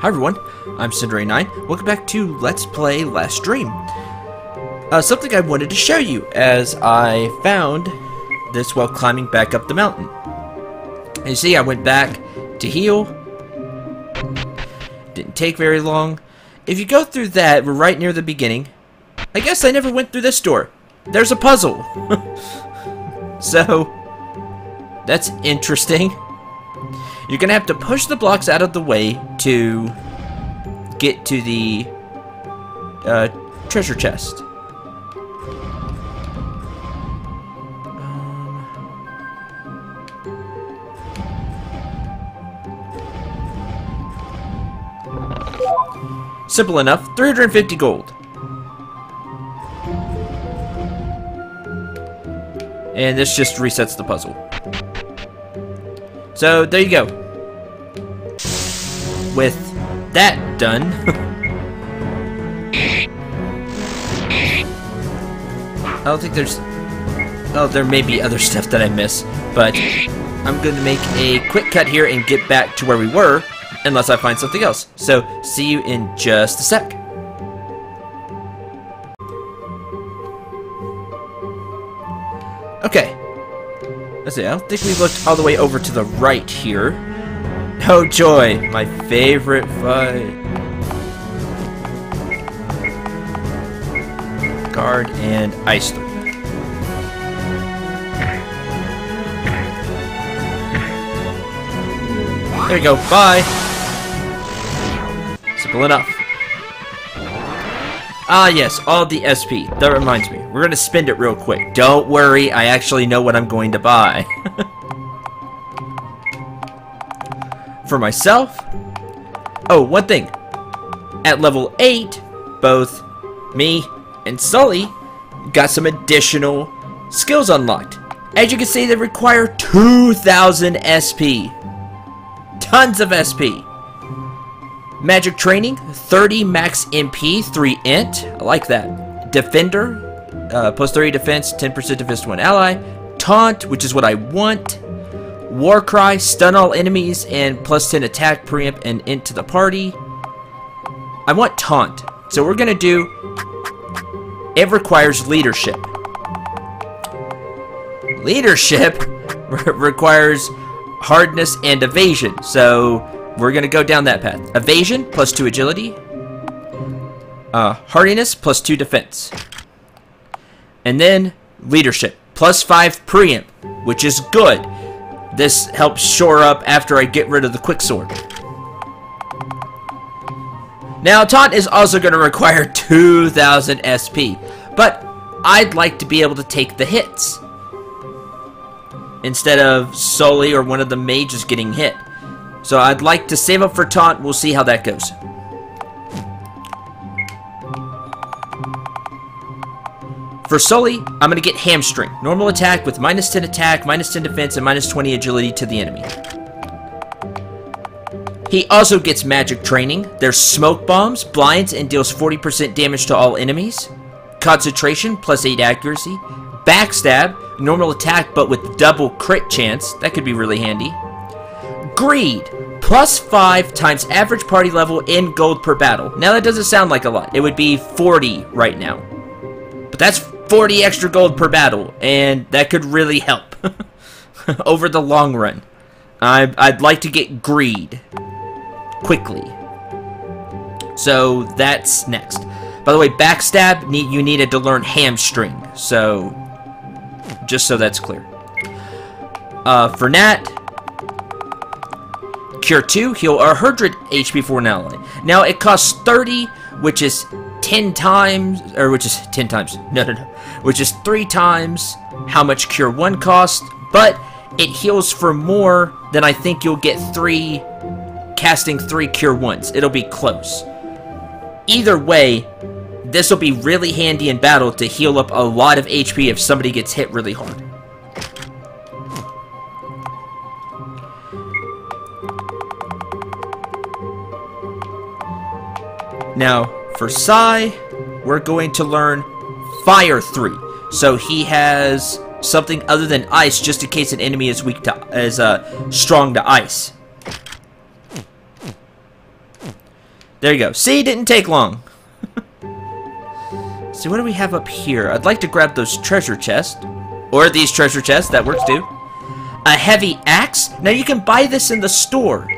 Hi everyone, I'm Cendril89, welcome back to Let's Play Last Dream. Something I wanted to show you, as I found this while climbing back up the mountain. And you see, I went back to heal. Didn't take very long. If you go through that, we're right near the beginning. I guess I never went through this door. There's a puzzle. So, that's interesting. You're gonna have to push the blocks out of the way to get to the treasure chest. Simple enough, 350 gold. And this just resets the puzzle. So, there you go. With that done... I don't think there's... Oh, there may be other stuff that I miss, but I'm going to make a quick cut here and get back to where we were, unless I find something else. So, see you in just a sec. Okay. Let's see, I don't think we looked all the way over to the right here. Oh joy, my favorite fight. Guard and Eisler. There we go, bye! Simple enough. Ah yes, all the SP, that reminds me. We're gonna spend it real quick. Don't worry, I actually know what I'm going to buy. For myself. Oh, one thing. At level 8, both me and Sully got some additional skills unlocked. As you can see, they require 2,000 SP. Tons of SP. Magic training, 30 max MP, 3 int. I like that. Defender. Plus 30 defense, 10% defense to an ally. Taunt, which is what I want. Warcry, stun all enemies, and plus 10 attack, preempt, and int to the party. I want taunt. So we're going to do... It requires leadership. Leadership requires hardness and evasion. So we're going to go down that path. Evasion, plus 2 agility. Hardiness, plus 2 defense. And then, leadership. Plus 5 preempt, which is good. This helps shore up after I get rid of the quicksword. Now, taunt is also going to require 2,000 SP. But, I'd like to be able to take the hits. Instead of Sully or one of the mages getting hit. So, I'd like to save up for taunt. We'll see how that goes. For Sully, I'm going to get hamstring. Normal attack with minus 10 attack, minus 10 defense, and minus 20 agility to the enemy. He also gets magic training. There's smoke bombs, blinds, and deals 40% damage to all enemies. Concentration, plus 8 accuracy. Backstab, normal attack but with double crit chance. That could be really handy. Greed, plus 5 times average party level in gold per battle. Now that doesn't sound like a lot. It would be 40 right now. But that's 40 extra gold per battle, and that could really help over the long run. I'd like to get greed quickly, so that's next. By the way, backstab, you needed to learn hamstring, so just so that's clear. For Nat, cure 2, heal 100 HP for an ally. Now it costs 30, which is 3 times how much Cure 1 costs, but it heals for more than I think you'll get casting 3 Cure 1s. It'll be close. Either way, this will be really handy in battle to heal up a lot of HP if somebody gets hit really hard. Now, for Sai, we're going to learn Fire 3. So he has something other than ice, just in case an enemy is strong to ice. There you go. See, didn't take long. See, what do we have up here? I'd like to grab those treasure chests. Or these treasure chests. That works, too. A heavy axe. Now, you can buy this in the store.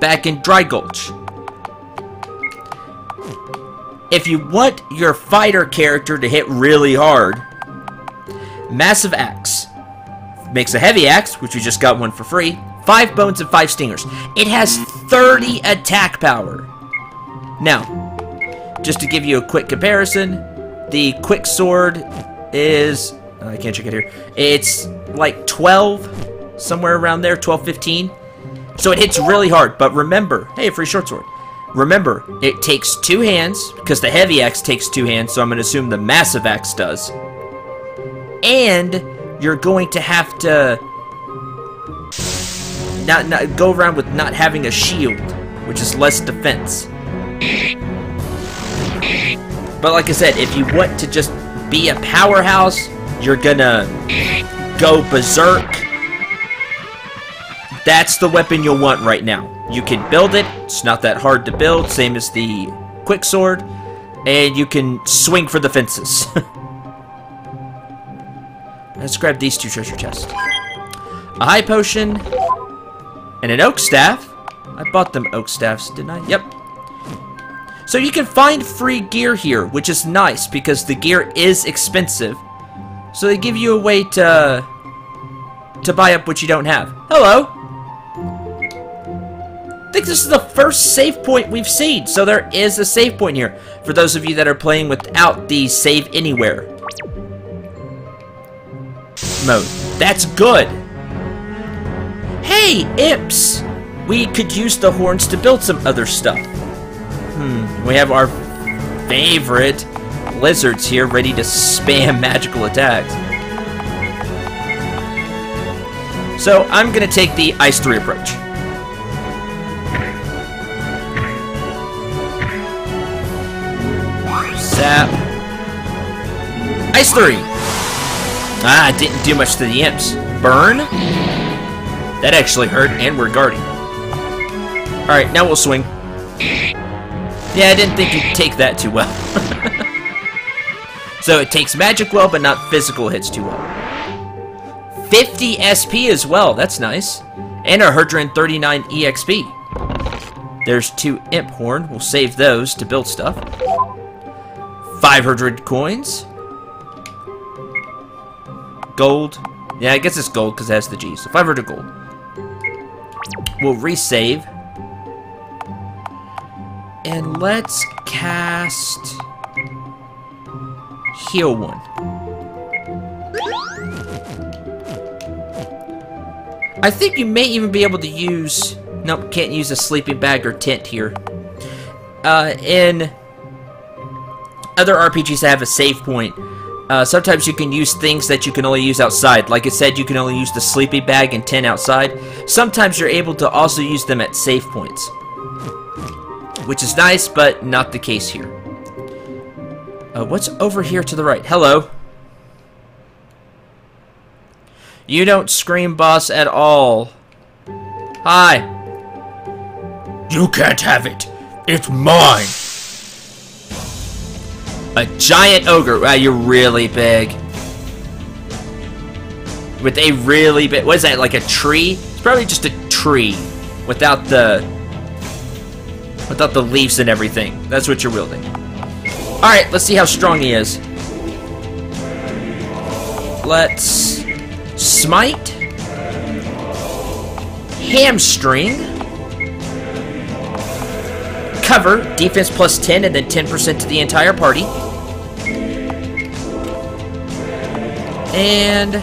Back in Dry Gulch. If you want your fighter character to hit really hard, massive axe. Makes a heavy axe, which we just got one for free. 5 bones and 5 stingers. It has 30 attack power. Now, just to give you a quick comparison, the quick sword is... oh, I can't check it here. It's like 12, somewhere around there, 12, 15. So it hits really hard, but remember... hey, a free short sword. Remember, it takes 2 hands, because the heavy axe takes 2 hands, so I'm going to assume the massive axe does. And you're going to have to... Not go around with not having a shield, which is less defense. But like I said, if you want to just be a powerhouse, you're gonna go berserk. That's the weapon you'll want right now. You can build it. It's not that hard to build, same as the quicksword, and you can swing for the fences. Let's grab these 2 treasure chests. A high potion... and an oak staff. I bought them oak staffs, didn't I? Yep. So you can find free gear here, which is nice because the gear is expensive. So they give you a way to buy up what you don't have. Hello. I think this is the first save point we've seen. So there is a save point here for those of you that are playing without the save anywhere mode. That's good. Hey, Imps! We could use the horns to build some other stuff. We have our favorite lizards here ready to spam magical attacks. So, I'm gonna take the Ice 3 approach. Zap. Ice 3! Ah, it didn't do much to the Imps. Burn? That actually hurt, and we're guarding. Alright, now we'll swing. Yeah, I didn't think you'd take that too well. So it takes magic well, but not physical hits too well. 50 SP as well, that's nice. And 139 EXP. There's 2 Imp Horn, we'll save those to build stuff. 500 coins. Gold. Yeah, I guess it's gold because it has the G, so 500 gold. We'll resave. And let's cast... heal 1. I think you may even be able to use... nope, can't use a sleeping bag or tent here. In other RPGs that have a save point, sometimes you can use things that you can only use outside. Like I said, you can only use the sleepy bag and tent outside. Sometimes you're able to also use them at save points, which is nice, but not the case here. What's over here to the right? Hello. You don't scream, boss, at all. Hi. You can't have it. It's mine. A giant ogre. Wow, you're really big. With a really big... what is that, like a tree? It's probably just a tree. Without the leaves and everything. That's what you're wielding. Alright, let's see how strong he is. Let's... smite. Hamstring. Cover. Defense plus 10 and then 10% to the entire party. And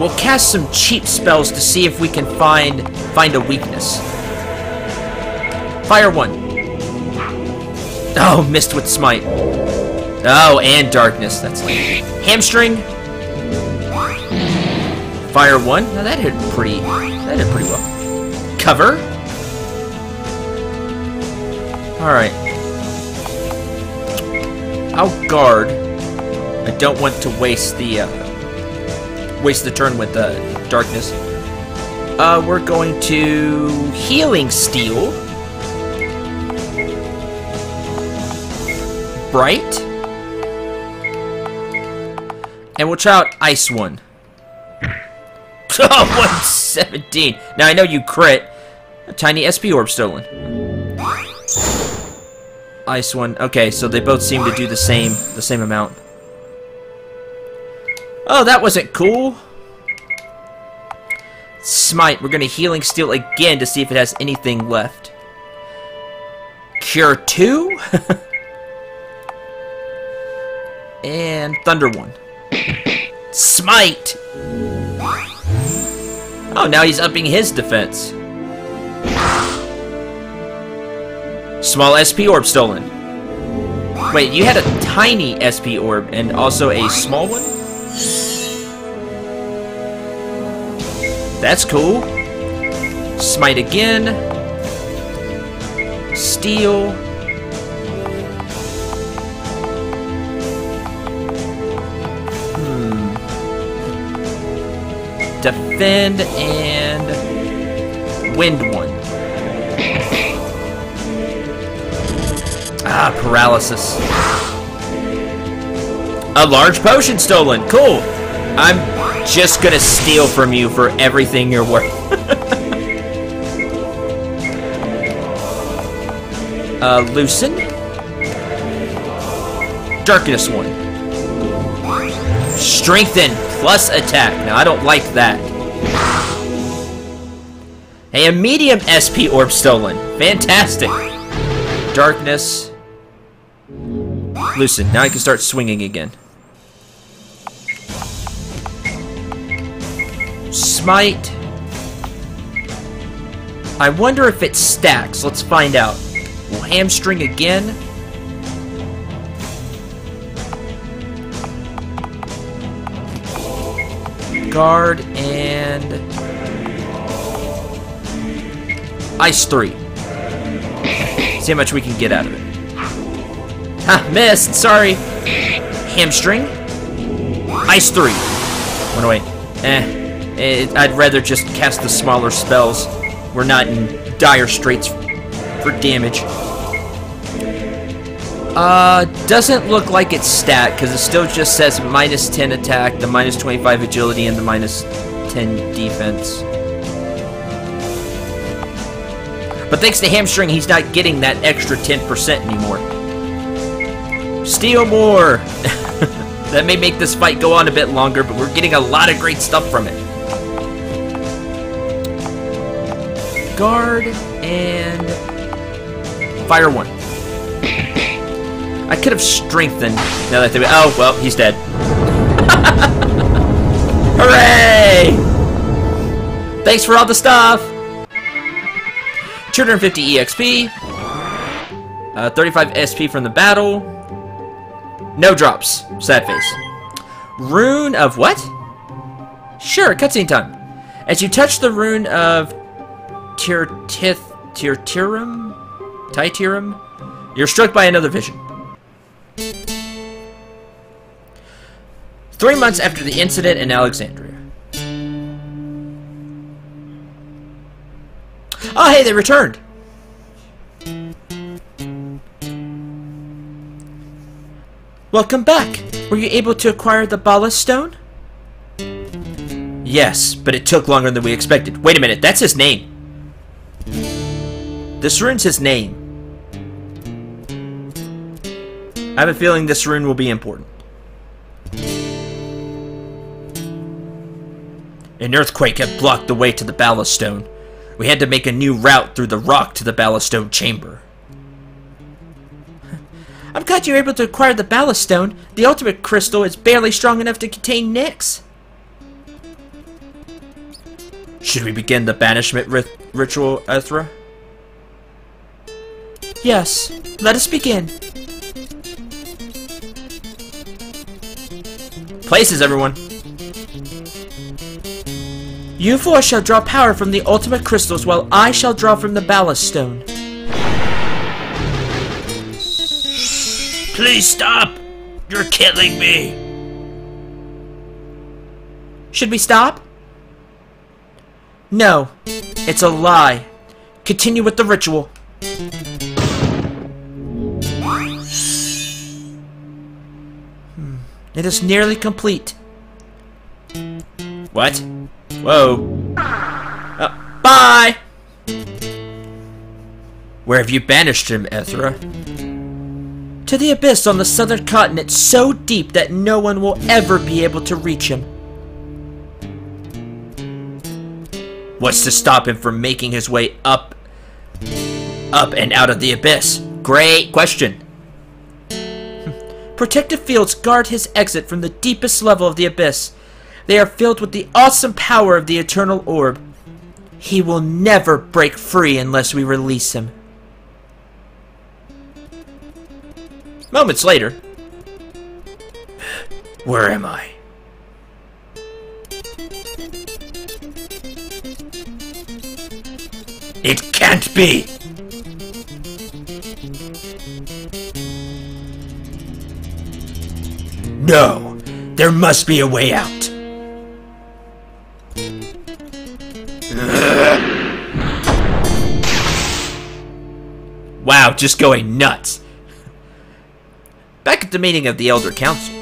we'll cast some cheap spells to see if we can find a weakness. Fire 1. Oh, missed with smite. Oh, and darkness. That's lame. Hamstring. Fire 1. Now that hit pretty well. Cover. Alright. I'll guard. I don't want to waste the turn with darkness. We're going to Healing Steel. Bright. And we'll try out Ice One. Oh, 117. Now I know you crit. A tiny SP orb stolen. Ice One. Okay, so they both seem to do the same amount. Oh, that wasn't cool. Smite. We're gonna Healing Steel again to see if it has anything left. Cure 2. And Thunder 1. Smite! Oh, now he's upping his defense. Small SP orb stolen. Wait, you had a tiny SP orb and also a small one? That's cool. Smite again. Steel. Defend and Wind One. Ah, paralysis. A large potion stolen. Cool. I'm just gonna steal from you for everything you're worth. Loosen. Darkness One. Strengthen. Plus attack. Now, I don't like that. Hey, a medium SP orb stolen. Fantastic. Darkness. Loosen. Now I can start swinging again. Smite. I wonder if it stacks. Let's find out. We'll hamstring again. Guard and Ice 3. See how much we can get out of it. Ha! Missed! Sorry! Hamstring. Ice 3. Went away. I'd rather just cast the smaller spells. We're not in dire straits for damage. Doesn't look like it's stat, because it still just says minus 10 attack, the minus 25 agility, and the minus 10 defense. But thanks to hamstring, he's not getting that extra 10% anymore. Steal more! That may make this fight go on a bit longer, but we're getting a lot of great stuff from it. Guard and Fire One. I could have strengthened now that they... Oh, well, he's dead. Hooray! Thanks for all the stuff! 250 EXP. 35 SP from the battle. No drops. Sad face. Rune of what? Sure, cutscene time. As you touch the rune of Tir-Tith-Tir-Tirum, you're struck by another vision. 3 months after the incident in Alexandria. Oh, hey, they returned! Welcome back! Were you able to acquire the Ballast Stone? Yes, but it took longer than we expected. Wait a minute, that's his name! This rune's his name. I have a feeling this rune will be important. An earthquake had blocked the way to the Ballast Stone. We had to make a new route through the rock to the Ballast Stone chamber. I'm glad you were able to acquire the Ballast Stone. The ultimate crystal is barely strong enough to contain Nyx. Should we begin the banishment ritual, Aethra? Yes, let us begin. Places, everyone. You four shall draw power from the ultimate crystals, while I shall draw from the Ballast Stone. Please stop! You're killing me! Should we stop? No, it's a lie. Continue with the ritual. It is nearly complete. What? Whoa. Bye! Where have you banished him, Aethra? To the abyss on the southern continent, so deep that no one will ever be able to reach him. What's to stop him from making his way up and out of the abyss? Great question. Protective fields guard his exit from the deepest level of the abyss. They are filled with the awesome power of the Eternal Orb. He will never break free unless we release him. Moments later... Where am I? It can't be! No! There must be a way out! Wow, just going nuts! Back at the meeting of the Elder Council.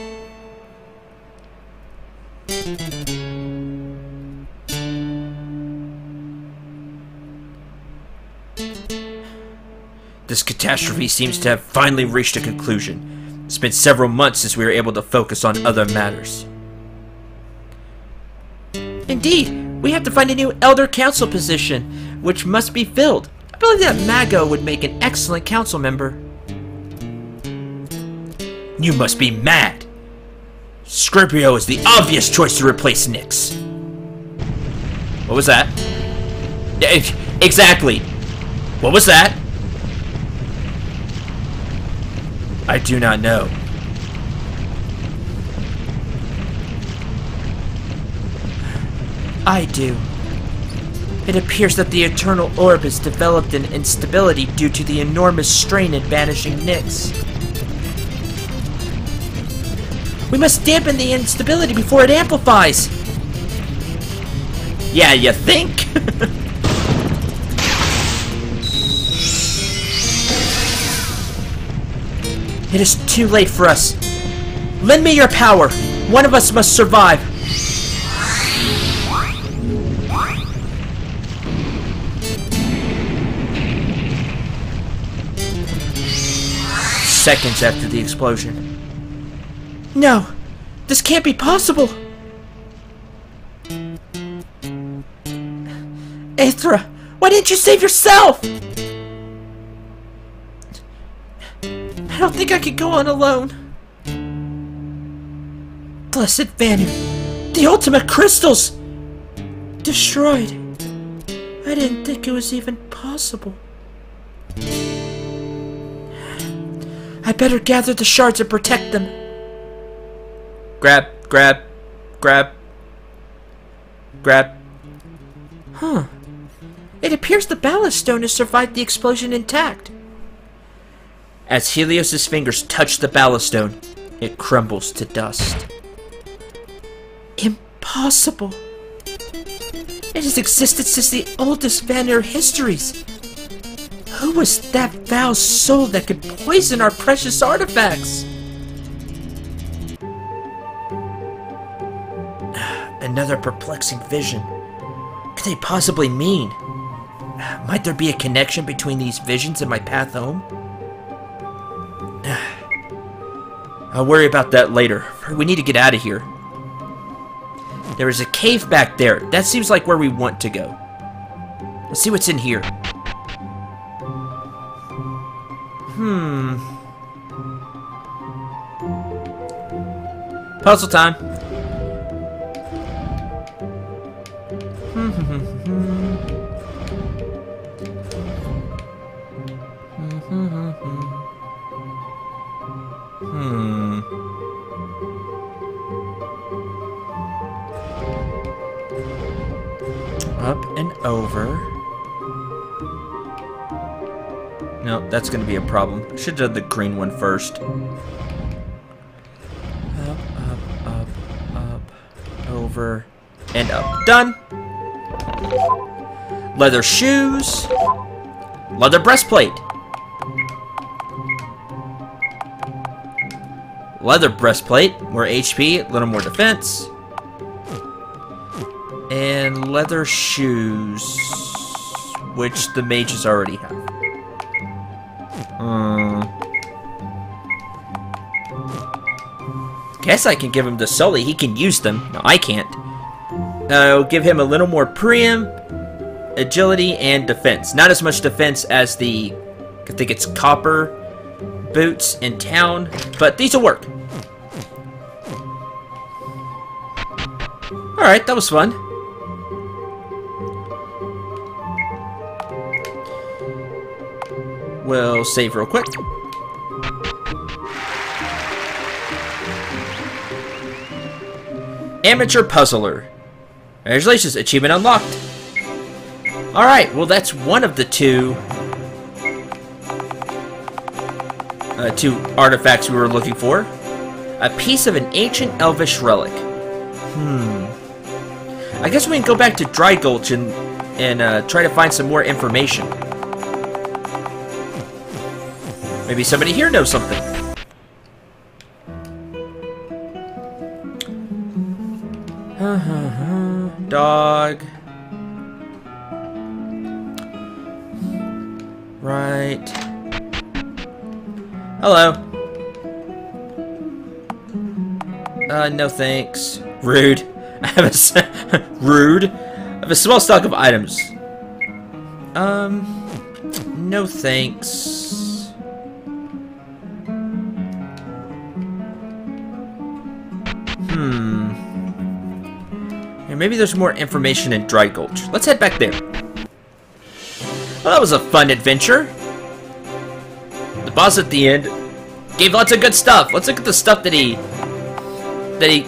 This catastrophe seems to have finally reached a conclusion. It's been several months since we were able to focus on other matters. Indeed, we have to find a new Elder Council position, which must be filled. I believe that Mago would make an excellent council member. You must be mad! Scorpio is the obvious choice to replace Nyx. What was that? Exactly! What was that? I do not know. I do. It appears that the Eternal Orb has developed an instability due to the enormous strain in banishing Nyx. We must dampen the instability before it amplifies! Yeah, you think? It is too late for us. Lend me your power. One of us must survive. Seconds after the explosion. No! This can't be possible! Aethra, why didn't you save yourself? I don't think I could go on alone. Blessed Vanu, the ultimate crystals! Destroyed. I didn't think it was even possible. I better gather the shards and protect them. Grab. Huh. It appears the ballast stone has survived the explosion intact. As Helios' fingers touch the ballast stone, it crumbles to dust. Impossible. It has existed since the oldest Vanner histories. Who was that foul soul that could poison our precious artifacts? Another perplexing vision. What could they possibly mean? Might there be a connection between these visions and my path home? I'll worry about that later. We need to get out of here. There is a cave back there. That seems like where we want to go. Let's see what's in here. Puzzle time. Up and over. No, that's going to be a problem. I should have done the green one first. Up, over, and up. Done! leather shoes, leather breastplate. Leather breastplate, more HP, a little more defense. And leather shoes, which the mages already have. Guess I can give them to Sully. He can use them. No, I can't. I'll give him a little more preempt, agility, and defense. Not as much defense as the, I think it's copper boots in town, but these will work. Alright, that was fun. We'll save real quick. Amateur Puzzler. Congratulations, achievement unlocked. Alright, well that's one of the two artifacts we were looking for. A piece of an ancient elvish relic. I guess we can go back to Dry Gulch and try to find some more information. Maybe somebody here knows something. Dog. Right. Hello. No thanks. Rude. I have a rude. I have a small stock of items. No thanks. Maybe there's more information in Dry Gulch. Let's head back there. Well, that was a fun adventure. The boss at the end gave lots of good stuff. Let's look at the stuff that he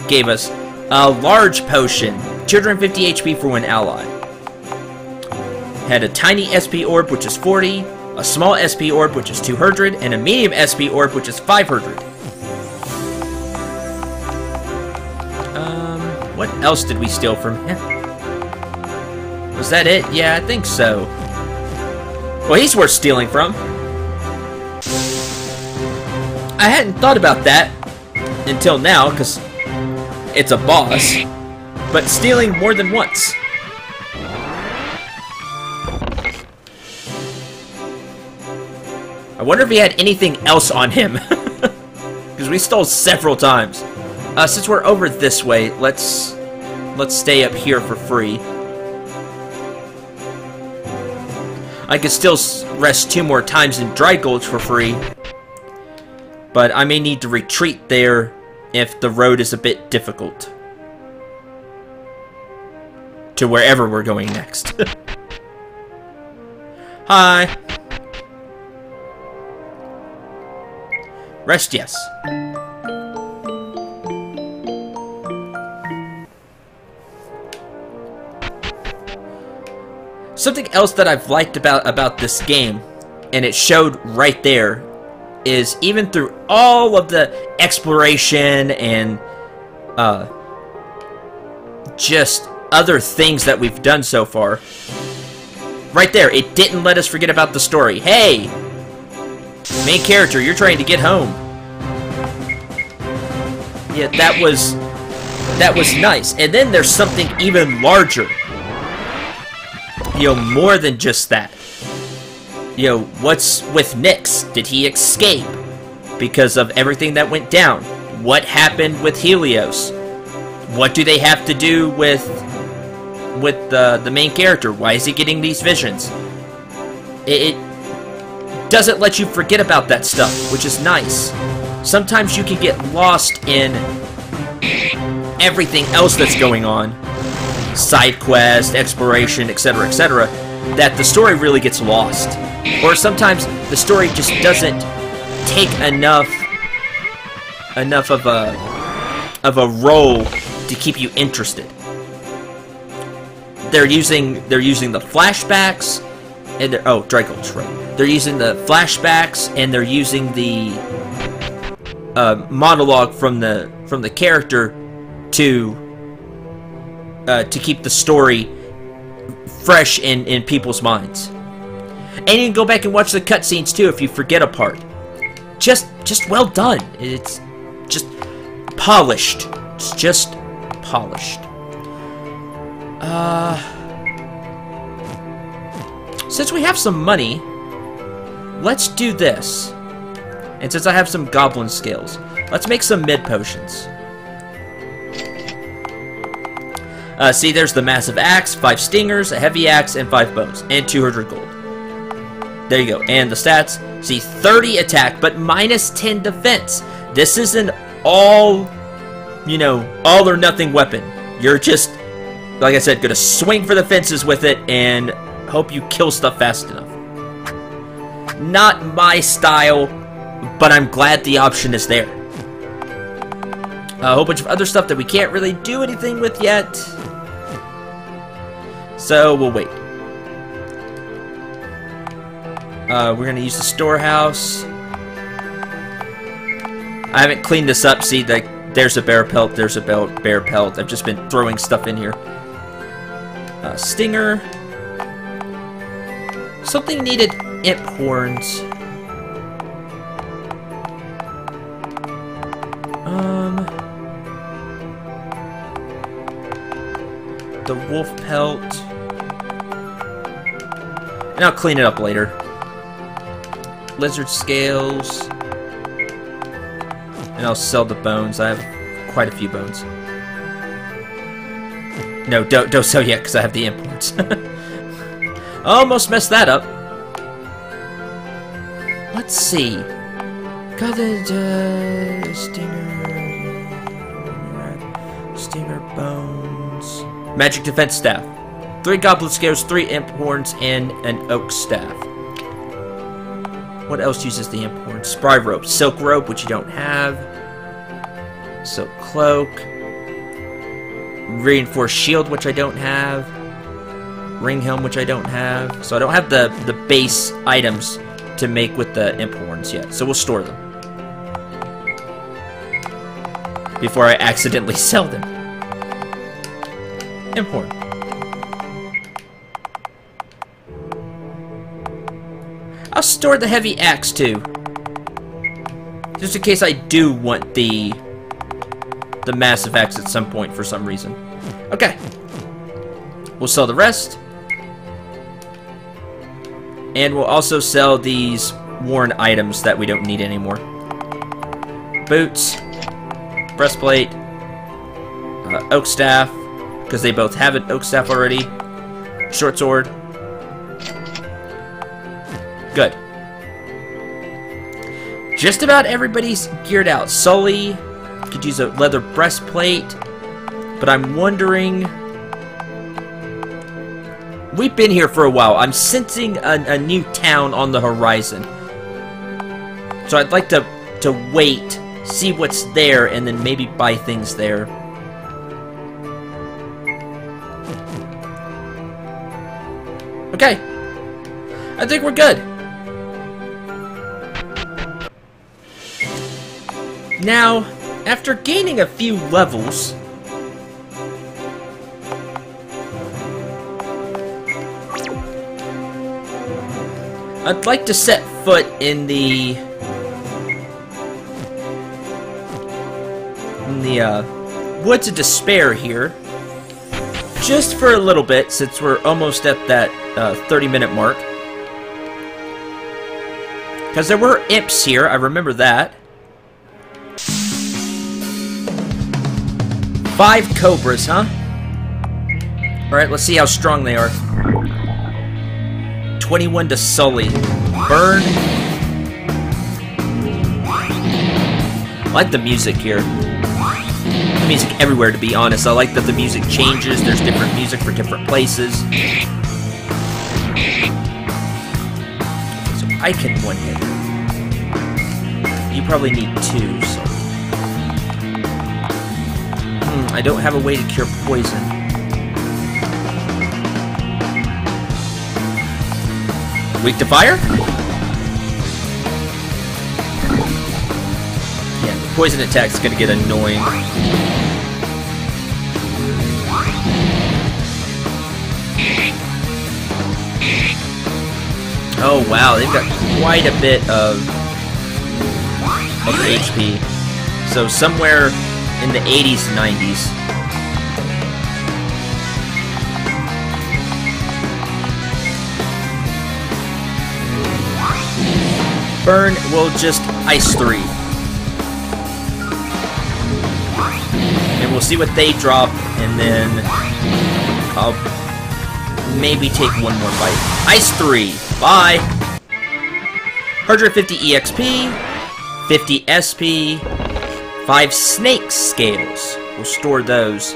gave us. A large potion. 250 HP for one ally. Had a tiny SP orb, which is 40. A small SP orb, which is 200. And a medium SP orb, which is 500. What else did we steal from him? Was that it? Yeah, I think so. Well, he's worth stealing from. I hadn't thought about that until now, because it's a boss. But stealing more than once. I wonder if he had anything else on him. Because we stole several times. Since we're over this way, let's stay up here for free. I could still rest 2 more times in Dry Gulch for free, but I may need to retreat there if the road is a bit difficult to wherever we're going next. Hi. Rest, yes. Something else that I've liked about this game, and it showed right there, is even through all of the exploration and just other things that we've done so far, right there, it didn't let us forget about the story. Hey! Main character, you're trying to get home. Yeah, that was nice. And then there's something even larger. You know, more than just that. You know, what's with Nyx? Did he escape because of everything that went down? What happened with Helios? What do they have to do with the main character? Why is he getting these visions? It doesn't let you forget about that stuff, which is nice. Sometimes you can get lost in everything else that's going on. Side quest, exploration, etc., etc., that the story really gets lost. Or sometimes the story just doesn't take enough of a role to keep you interested. They're using the flashbacks and they're Dry Gulch, right. They're using the flashbacks and they're using the monologue from the character to keep the story fresh in people's minds. And you can go back and watch the cutscenes too if you forget a part. Just well done. It's just polished. It's just polished. Since we have some money, let's do this. And since I have some goblin scales, let's make some mid potions. See, there's the massive axe, 5 stingers, a heavy axe, and 5 bones, and 200 gold. There you go. And the stats, see, 30 attack, but minus 10 defense. This is an all, you know, all or nothing weapon. You're just, like I said, gonna swing for the fences with it and hope you kill stuff fast enough. Not my style, but I'm glad the option is there. A whole bunch of other stuff that we can't really do anything with yet. So, we'll wait. We're going to use the storehouse. I haven't cleaned this up. See, like, there's a bear pelt, there's a bear pelt. I've just been throwing stuff in here. Stinger. Something needed imp horns. The wolf pelt. And I'll clean it up later. Lizard scales. And I'll sell the bones. I have quite a few bones. No, don't sell yet because I have the imports. Almost messed that up. Let's see. Got the stinger. Stinger bones. Magic defense staff. 3 goblin scales, 3 imp horns, and an oak staff. What else uses the imp horn? Spry rope. Silk rope, which you don't have. Silk cloak. Reinforced shield, which I don't have. Ring helm, which I don't have. So I don't have the base items to make with the imp horns yet. So we'll store them. Before I accidentally sell them. Import. I'll store the heavy axe too, just in case I do want the massive axe at some point for some reason. Okay, we'll sell the rest, and we'll also sell these worn items that we don't need anymore. Boots, breastplate, oak staff. Because they both have an oak staff already. Short sword. Good. Just about everybody's geared out. Sully could use a leather breastplate. But I'm wondering... We've been here for a while. I'm sensing a new town on the horizon. So I'd like to wait, see what's there, and then maybe buy things there. Okay, I think we're good. Now, after gaining a few levels, I'd like to set foot in the Woods of Despair here. Just for a little bit, since we're almost at that 30-minute mark. Because there were imps here, I remember that. 5 cobras, huh? Alright, let's see how strong they are. 21 to Sully. Burn. I like the music here. Music everywhere, to be honest. I like that the music changes. There's different music for different places. So I can one hit. You probably need 2, so... I don't have a way to cure poison. Weak to fire? Yeah, the poison attack's gonna get annoying. Oh wow, they've got quite a bit of HP. So somewhere in the 80s to 90s. Burn will just ice 3. And we'll see what they drop, and then I'll maybe take one more fight. Ice 3! Bye! 150 EXP, 50 SP, 5 snake scales. We'll store those.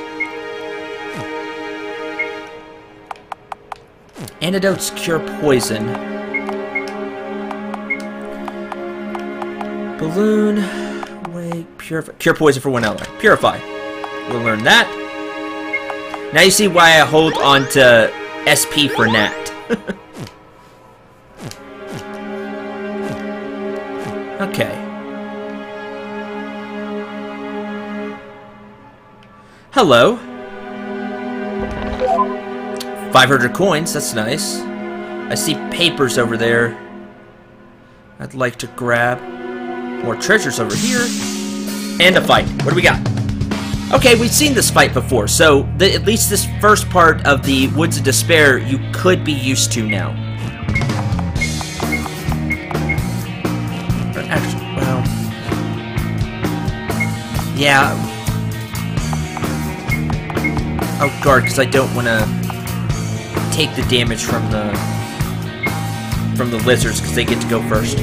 Antidotes cure poison. Balloon, wait, purify. Cure poison for 1 hour. Purify. We'll learn that. Now you see why I hold on to SP for Nat. Okay. Hello. 500 coins, that's nice. I see papers over there I'd like to grab. More treasures over here. And a fight. What do we got? Okay, we've seen this fight before, so at least this first part of the Woods of Despair you could be used to now. But actually, well... yeah. Oh, guard, because I don't want to take the damage from the lizards, because they get to go first.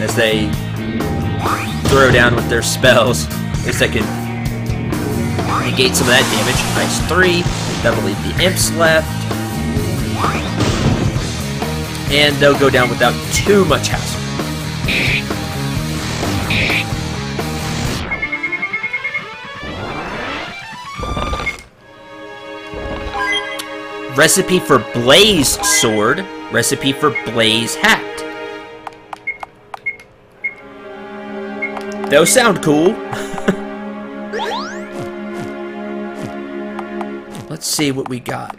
As they throw down with their spells, at least I can negate some of that damage. Nice 3. That'll leave the imps left. And they'll go down without too much hassle. Recipe for Blaze Sword. Recipe for Blaze Hat. Those sound cool. Let's see what we got.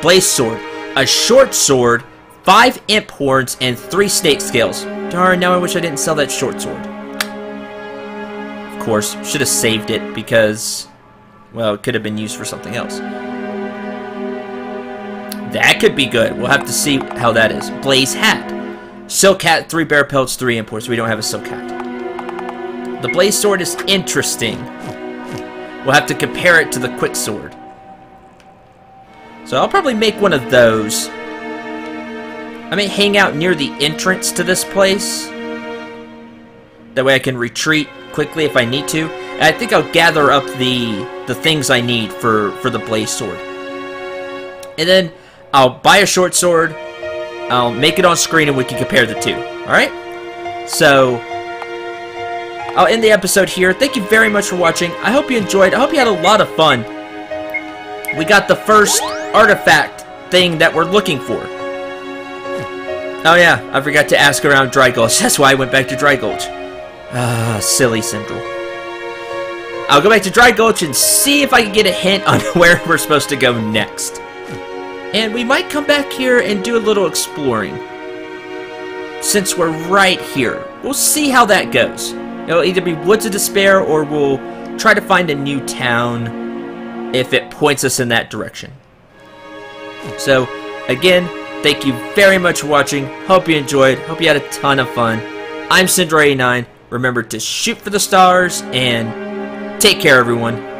Blaze Sword. A short sword, 5 imp horns, and 3 snake scales. Darn, now I wish I didn't sell that short sword. Of course, should have saved it because, well, it could have been used for something else. That could be good. We'll have to see how that is. Blaze Hat. Silk Hat, 3 bear pelts, 3 imports. We don't have a Silk Hat. The Blaze Sword is interesting. We'll have to compare it to the Quick Sword. So I'll probably make one of those. I may hang out near the entrance to this place. That way I can retreat quickly if I need to. And I think I'll gather up the things I need for the Blaze Sword. And then I'll buy a short sword, I'll make it on screen, and we can compare the two. Alright? So, I'll end the episode here. Thank you very much for watching. I hope you enjoyed. I hope you had a lot of fun. We got the first artifact thing that we're looking for. Oh yeah, I forgot to ask around Dry Gulch. That's why I went back to Dry Gulch. Ah, silly Cendril. I'll go back to Dry Gulch and see if I can get a hint on where we're supposed to go next. And we might come back here and do a little exploring. Since we're right here. We'll see how that goes. It'll either be Woods of Despair or we'll try to find a new town if it points us in that direction. So, again, thank you very much for watching. Hope you enjoyed. Hope you had a ton of fun. I'm Cendril89. Remember to shoot for the stars and take care, everyone.